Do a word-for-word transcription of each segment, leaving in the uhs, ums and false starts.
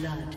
blood.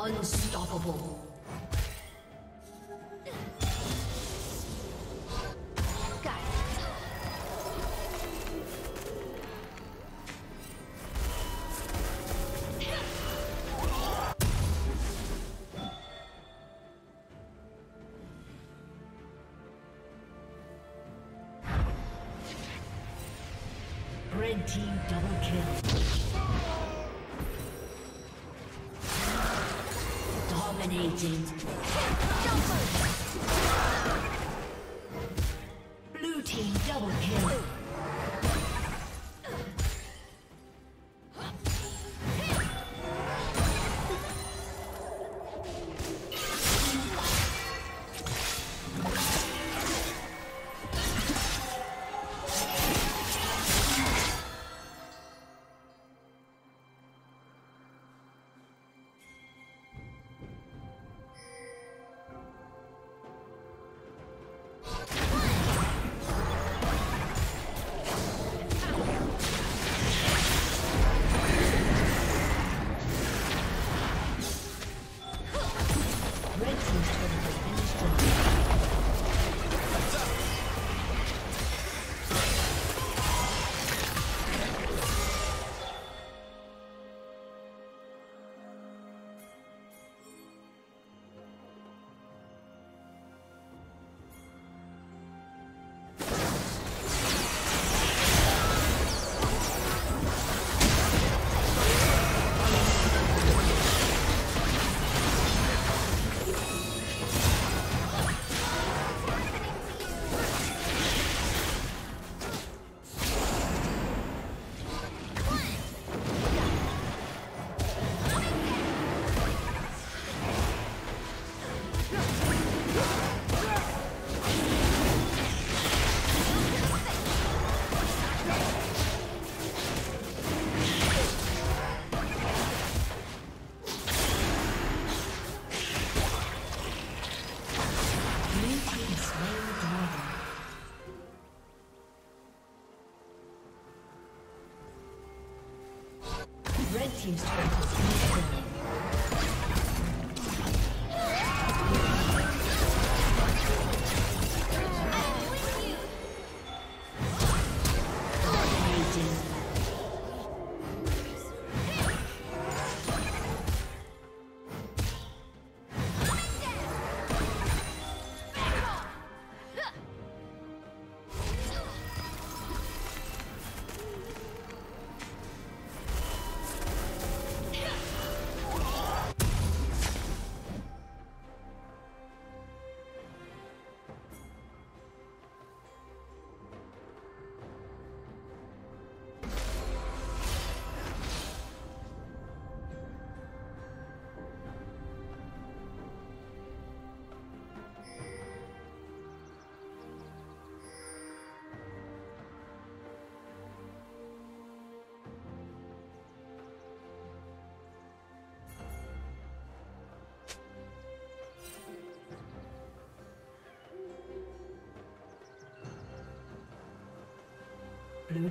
Unstoppable. Red team double kill. Blue team double kill.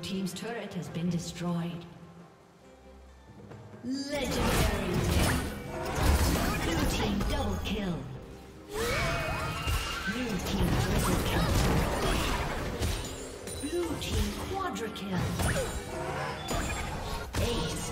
team's turret has been destroyed. Blue team's turret has been destroyed. Legendary! Blue team double kill. Blue team triple kill. Blue team quadra kill. Ace.